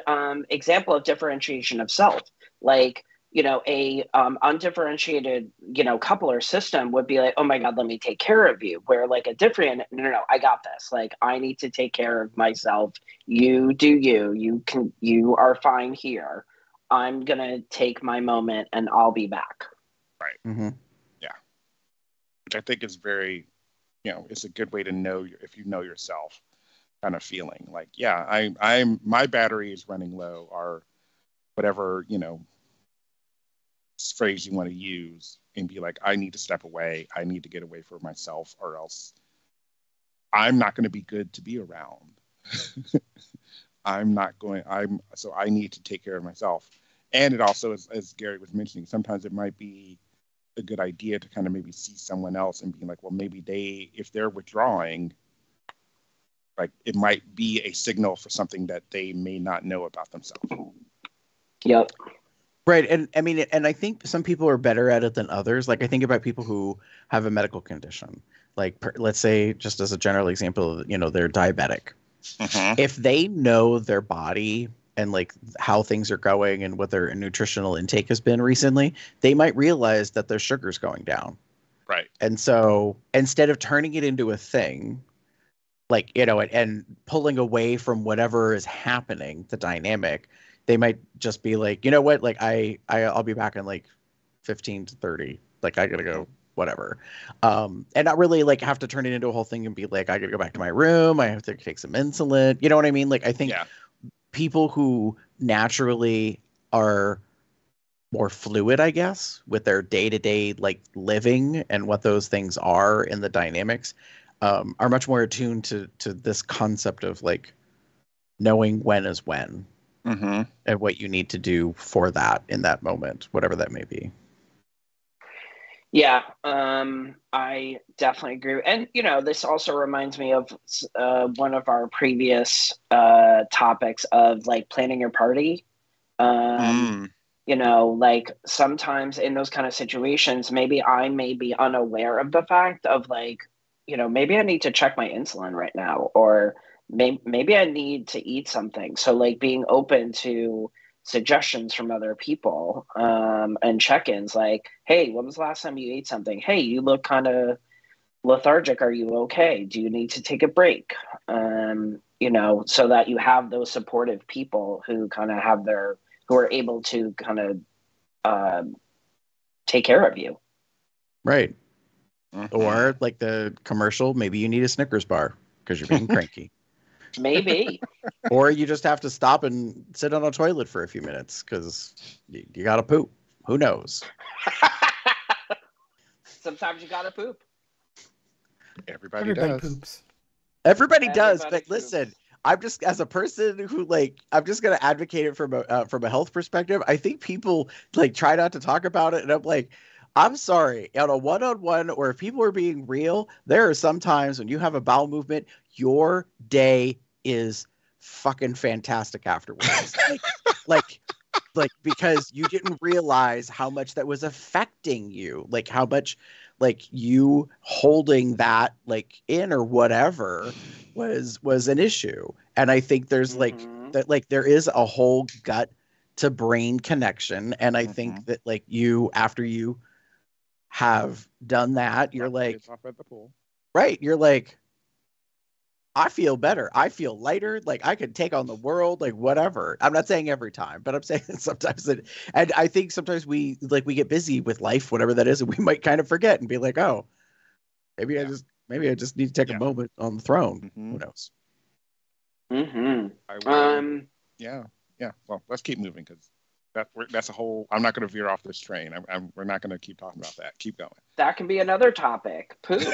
example of differentiation of self. Like, you know, a undifferentiated, you know, couple or system would be like, oh my God, let me take care of you. Where like a different, no, I got this. Like, I need to take care of myself. You do you. You are fine here. I'm going to take my moment and I'll be back. Right. Mm-hmm. Which I think is very, you know, it's a good way to know if you know yourself kind of feeling. Like, yeah, I'm my battery is running low, or whatever, you know, phrase you want to use, and be like, I need to step away. I need to get away for myself, or else I'm not going to be good to be around. So I need to take care of myself. And it also, as Gary was mentioning, sometimes it might be a good idea to kind of maybe see someone else and be like, well, maybe if they're withdrawing, like, it might be a signal for something that they may not know about themselves. Yep. Right. And I mean, and I think some people are better at it than others. Like, I think about people who have a medical condition, like, let's say, just as a general example, you know, they're diabetic. Uh-huh. If they know their body and like how things are going and what their nutritional intake has been recently, they might realize that their sugar's going down. Right. And so instead of turning it into a thing, like, you know, and pulling away from whatever is happening, the dynamic, they might just be like, you know what, like I'll be back in like 15 to 30. Like, I gotta go. Whatever. And not really like have to turn it into a whole thing and be like, I gotta go back to my room. I have to take some insulin. You know what I mean? Like, I think people who naturally are more fluid, I guess, with their day-to-day like living and what those things are in the dynamics, are much more attuned to this concept of like knowing when is when, mm-hmm. and what you need to do for that in that moment, whatever that may be. Yeah, I definitely agree. And, you know, this also reminds me of one of our previous topics of, like, planning your party. You know, like, sometimes in those kind of situations, maybe I may be unaware of the fact of, like, you know, maybe I need to check my insulin right now, or maybe I need to eat something. So, like, being open to suggestions from other people, and check-ins, like, hey, when was the last time you ate something? Hey, you look kind of lethargic. Are you okay? Do you need to take a break? You know, so that you have those supportive people who kind of have who are able to kind of take care of you. Right. Mm-hmm. Or like the commercial, maybe you need a Snickers bar because you're being cranky. Maybe. Or you just have to stop and sit on a toilet for a few minutes because you gotta poop. Who knows? Sometimes you gotta poop. Everybody does. Poops. Everybody does. But poops. Listen, I'm just, as a person who, like, I'm just gonna advocate it from a health perspective. I think people like try not to talk about it, and I'm like, I'm sorry, on a one-on-one, or if people are being real, there are some times when you have a bowel movement, your day is fucking fantastic afterwards. like because you didn't realize how much that was affecting you, like how much like you holding that like in or whatever was an issue. And I think there's like that, like there is a whole gut to brain connection, and I think that like you, after you have done that, you're like, right, you're like, I feel better, I feel lighter, like I could take on the world, like whatever. I'm not saying every time, but I'm saying that sometimes it, and I think sometimes we, like, we get busy with life, whatever that is, and we might kind of forget and be like, oh, maybe I just need to take a moment on the throne. Who knows? Yeah, well, let's keep moving, because that's a whole. I'm not going to veer off this train. We're not going to keep talking about that. Keep going. That can be another topic. Poop.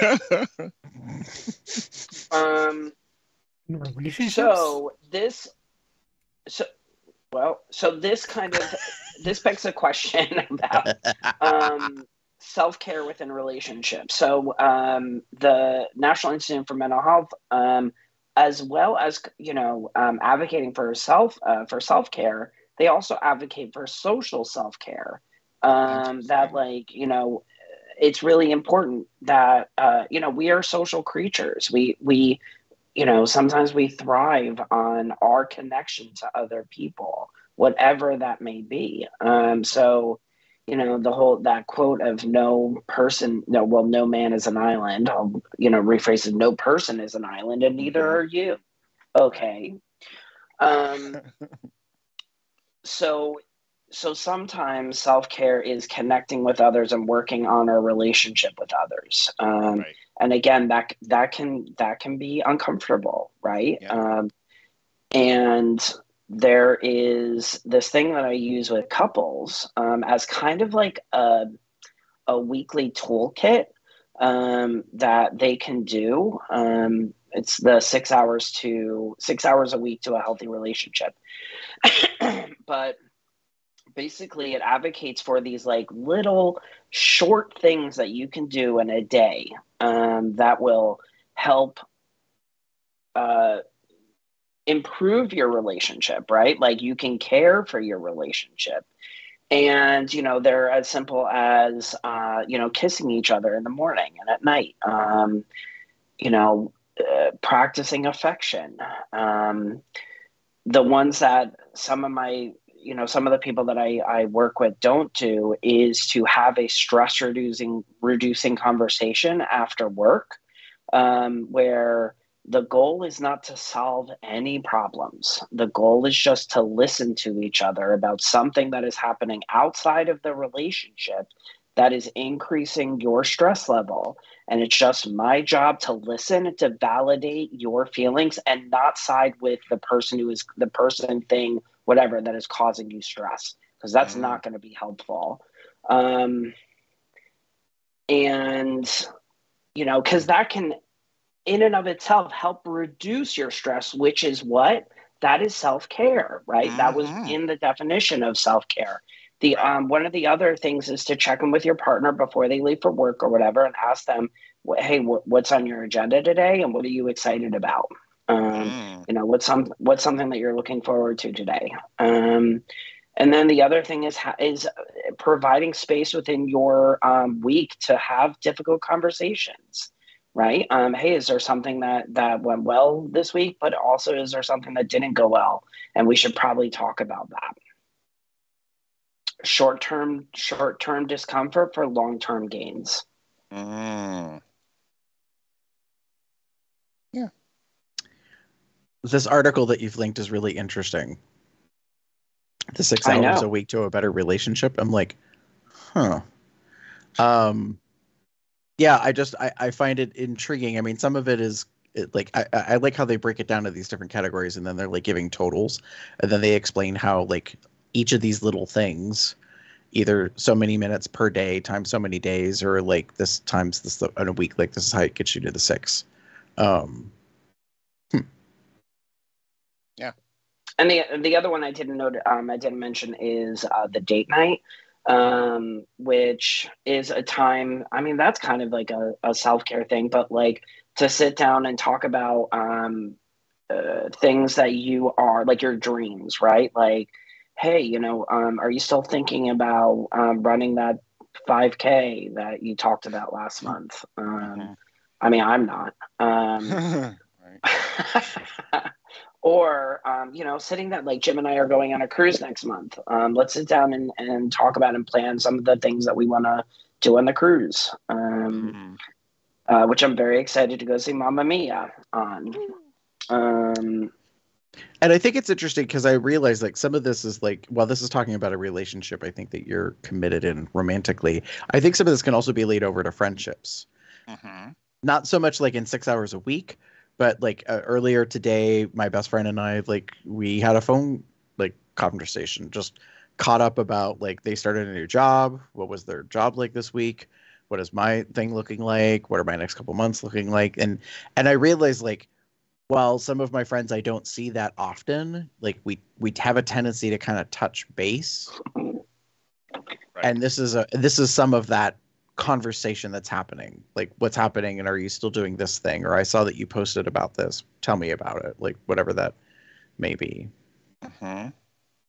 Relationships. So this begs a question about self-care within relationships. So the National Institute for Mental Health. As well as, you know, advocating for self-care, they also advocate for social self-care. That, like, you know, it's really important that, you know, we are social creatures. We, you know, sometimes we thrive on our connection to other people, whatever that may be. So, you know, the whole, that quote of no man is an island. I'll, you know, rephrase it, no person is an island, and neither are you. Okay. So sometimes self-care is connecting with others and working on our relationship with others. And again, that can be uncomfortable, right? Yeah. And there is this thing that I use with couples as kind of like a weekly toolkit that they can do. It's the 6 hours a week to a healthy relationship. But basically it advocates for these like little short things that you can do in a day that will help improve your relationship, right? Like you can care for your relationship. And, you know, they're as simple as, you know, kissing each other in the morning and at night, you know, practicing affection. The ones that some of my, you know, some of the people that I work with don't do is to have a stress reducing conversation after work, where the goal is not to solve any problems. The goal is just to listen to each other about something that is happening outside of the relationship that is increasing your stress level. And it's just my job to listen, to validate your feelings and not side with the person who is the person, thing, whatever that is causing you stress, because that's not going to be helpful. And, you know, because that can, in and of itself, help reduce your stress, which is what? That is self-care, right? That was in the definition of self-care. The one of the other things is to check in with your partner before they leave for work or whatever and ask them, hey, what's on your agenda today and what are you excited about? You know, what's something that you're looking forward to today? And then the other thing is providing space within your week to have difficult conversations. Right? Hey, is there something that went well this week, but also is there something that didn't go well? And we should probably talk about that. Short-term discomfort for long-term gains. Yeah. This article that you've linked is really interesting. The 6 hours a week to a better relationship. I'm like, huh. Yeah, I find it intriguing. I mean, some of it is like I like how they break it down to these different categories and then they're like giving totals and then they explain how like each of these little things, either so many minutes per day times so many days or like this times this in a week, like this is how it gets you to the 6. Yeah. And the other one I didn't note, I didn't mention is the date night. Which is a time, I mean, that's kind of like a self-care thing, but like to sit down and talk about things that you are, like your dreams, right? Like, hey, you know, are you still thinking about running that 5K that you talked about last month? I mean, I'm not. Or, you know, sitting that like Jim and I are going on a cruise next month. Let's sit down and talk about and plan some of the things that we want to do on the cruise, which I'm very excited to go see Mamma Mia on. And I think it's interesting because I realize like some of this is like, well, this is talking about a relationship I think that you're committed in romantically. I think some of this can also be laid over to friendships. Not so much like in 6 hours a week. But like earlier today, my best friend and I, like we had a phone like conversation, just caught up about like they started a new job. What was their job like this week? What is my thing looking like? What are my next couple months looking like? And I realized like, while some of my friends I don't see that often, like we have a tendency to kind of touch base. And this is some of that conversation that's happening, like what's happening and are you still doing this thing, or I saw that you posted about this, tell me about it, like whatever that may be.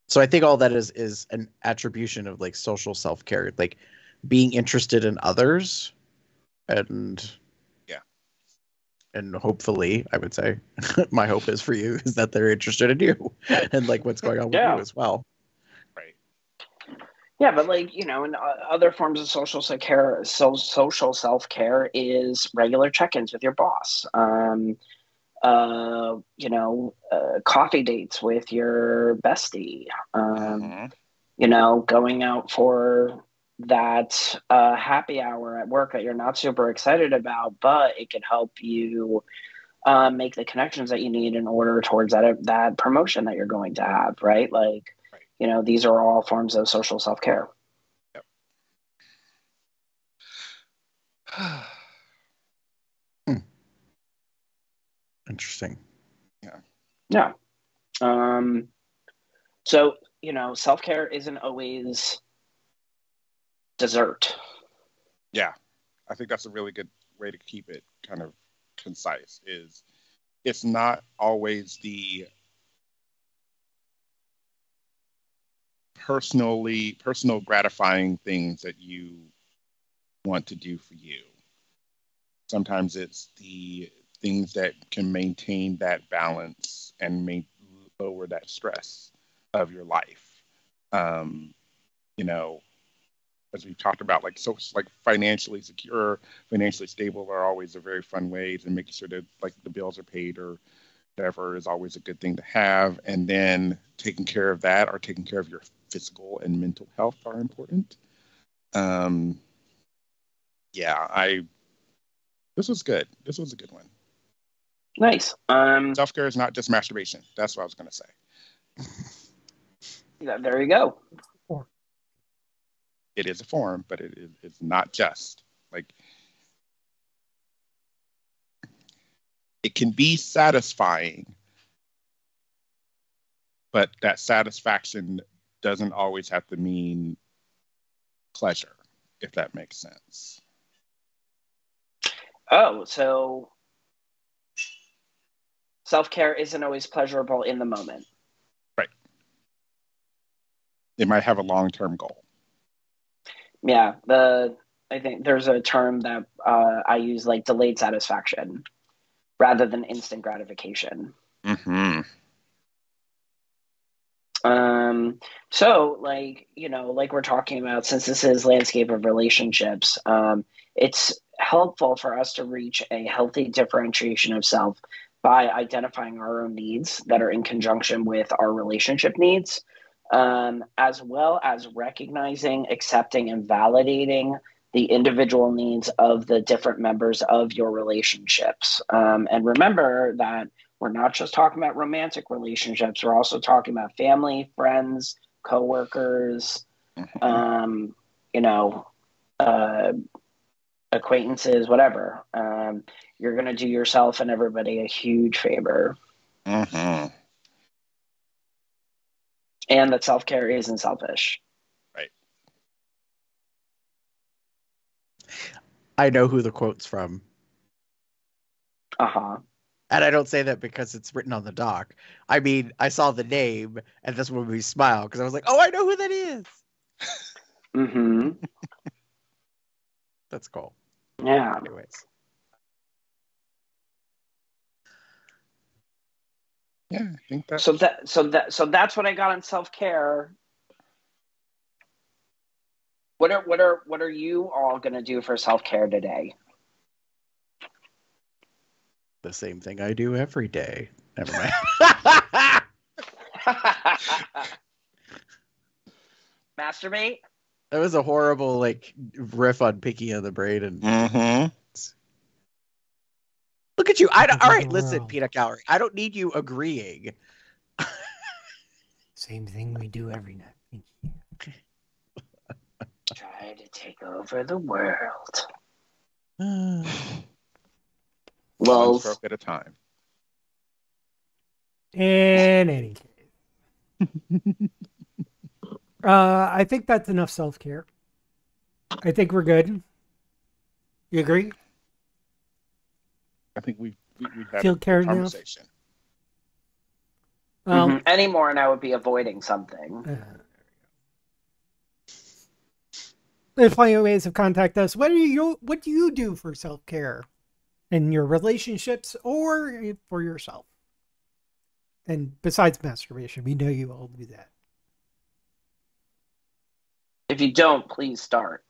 So I think all that is an attribution of like social self-care, like being interested in others and hopefully I would say my hope is for you is that they're interested in you and like what's going on with you as well. Yeah, but like, you know, in other forms of social self-care is regular check-ins with your boss, you know, coffee dates with your bestie, you know, going out for that happy hour at work that you're not super excited about, but it can help you make the connections that you need in order towards that promotion that you're going to have, right? Like, right. You know, these are all forms of social self-care. Yep. Interesting. Yeah. Yeah. So, you know, self-care isn't always dessert. Yeah. I think that's a really good way to keep it kind of concise, is it's not always the personal gratifying things that you want to do for you. Sometimes it's the things that can maintain that balance and lower that stress of your life. You know, as we've talked about, like, so, like, financially secure, financially stable are always a very fun ways, and making sure that, like, the bills are paid or whatever is always a good thing to have. And then taking care of that, or taking care of your physical and mental health, are important. This was good. This was a good one. Nice. Self-care is not just masturbation. That's what I was going to say. Yeah, there you go. It is a form, but it's not just, like, it can be satisfying, but that satisfaction doesn't always have to mean pleasure, if that makes sense. Oh, so self-care isn't always pleasurable in the moment. Right. It might have a long-term goal. Yeah, I think there's a term that I use, like, delayed satisfaction rather than instant gratification. Mm-hmm. So, like, you know, like we're talking about, since this is landscape of relationships, it's helpful for us to reach a healthy differentiation of self by identifying our own needs that are in conjunction with our relationship needs. As well as recognizing, accepting, and validating the individual needs of the different members of your relationships. And remember that we're not just talking about romantic relationships. We're also talking about family, friends, coworkers, you know, acquaintances, whatever. You're going to do yourself and everybody a huge favor. Mm-hmm. And that self-care isn't selfish. Right. I know who the quote's from. Uh-huh. And I don't say that because it's written on the doc. I mean, I saw the name, and this made me smile, because I was like, oh, I know who that is. Mm-hmm. That's cool. Yeah. Anyways. Yeah, I think that's... So that's what I got on self-care. What are you all gonna do for self-care today? The same thing I do every day. Never mind. Masturbate? That was a horrible, like, riff on Pinky and the Brain and. Mm-hmm. Look at you. All right, listen, Peanut Gallery. I don't need you agreeing. Same thing we do every night. Try to take over the world. One stroke at a time. In any case. I think that's enough self-care. I think we're good. You agree? I think we've had a conversation. Any more, and I would be avoiding something. There's plenty of ways to contact us. What do you do for self-care in your relationships or for yourself? And besides masturbation, we know you all do that. If you don't, please start.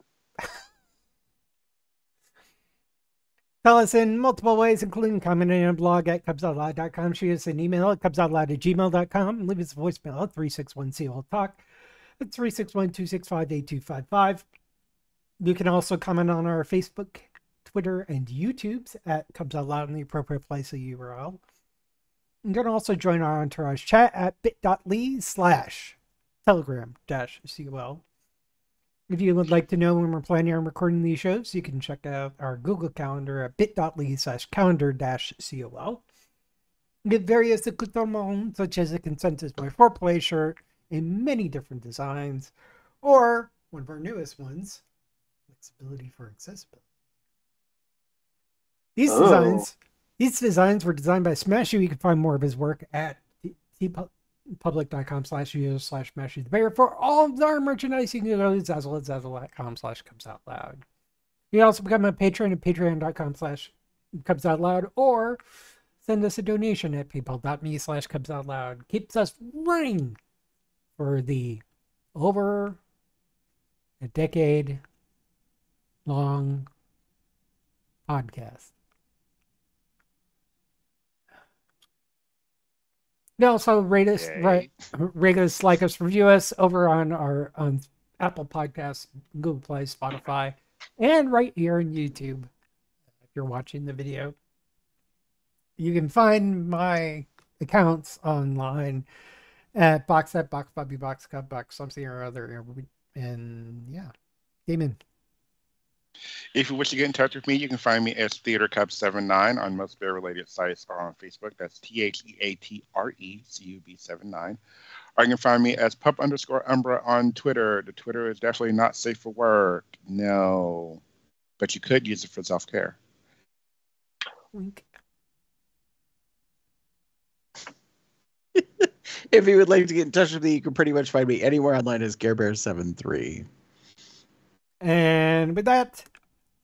Tell us in multiple ways, including commenting on a blog at cubsoutloud.com. Shoot us an email at cubsoutloud@gmail.com. Leave us a voicemail at 361-COOL-TALK. That's 361-265-8255. You can also comment on our Facebook, Twitter, and YouTubes at Cubs Out Loud in the appropriate place or URL. You can also join our entourage chat at bit.ly/telegram-col. If you would like to know when we're planning on recording these shows, you can check out our Google Calendar at bit.ly/calendar-col. With various accoutrements, such as a Consensus by Foreplay shirt in many different designs, or one of our newest ones, Flexibility for Accessibility. These designs were designed by Smashy. You can find more of his work at tpublic.com/user/Smashy the Bear for all of our merchandise. You can go to zazzle.com/Cubs Out Loud. You can also become a patron at patreon.com/Cubs Out Loud, or send us a donation at paypal.me/Cubs Out Loud. Keeps us running for the over a decade long podcast. Now, also rate us, rate us, like us, review us over on our Apple Podcasts, Google Play, Spotify, and right here on YouTube. If you're watching the video, you can find my accounts online at Boxset, Box Bobby, Box Cub, Box something or other, and yeah, Damon. If you wish to get in touch with me, you can find me as TheaterCub79 on most bear-related sites or on Facebook. That's TheaterCub79. Or you can find me as pup_umbra on Twitter. The Twitter is definitely not safe for work. No. But you could use it for self-care. Wink. If you would like to get in touch with me, you can pretty much find me anywhere online as GareBear73. And with that,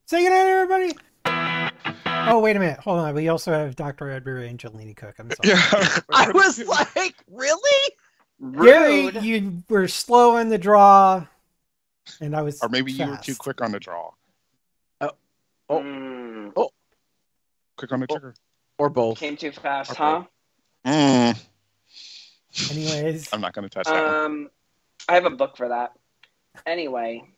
say goodnight, everybody. Oh, wait a minute. Hold on. We also have Dr. Edward Angelini-Cooke. I'm sorry. Yeah. I was like, really? Rude. Gary, you were slow on the draw, and I was Or maybe fast. You were too quick on the draw. Oh. Quick on the trigger. Or both. Came too fast, okay. Huh? Anyways. I'm not going to touch that one. I have a book for that. Anyway.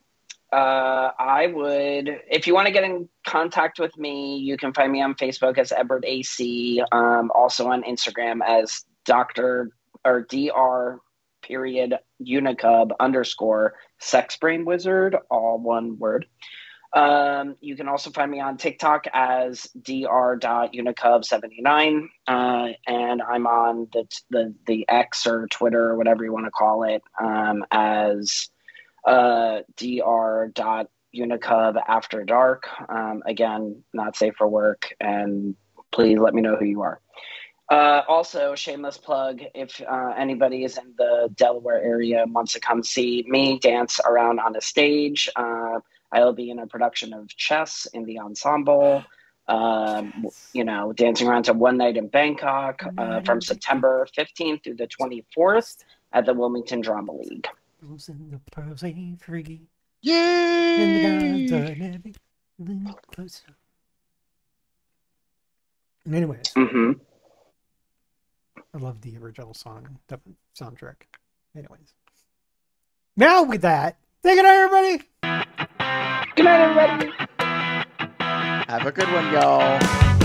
I would, if you want to get in contact with me, you can find me on Facebook as Edward AC, also on Instagram as Dr. Unicub_Sex Brain Wizard, all one word. You can also find me on TikTok as Dr.Unicub79, and I'm on the X or Twitter or whatever you want to call it, as dr.unicub after dark. Again, not safe for work, and please let me know who you are. Also, shameless plug, if anybody is in the Delaware area and wants to come see me dance around on a stage, I'll be in a production of Chess in the ensemble, you know, dancing around to One Night in Bangkok from September 15th through the 24th at the Wilmington Drama League. And the pearls ain't free. Yay! Anyways, I love the original song, the soundtrack. Anyways, now with that, say good night, everybody. Good night, everybody. Have a good one, y'all.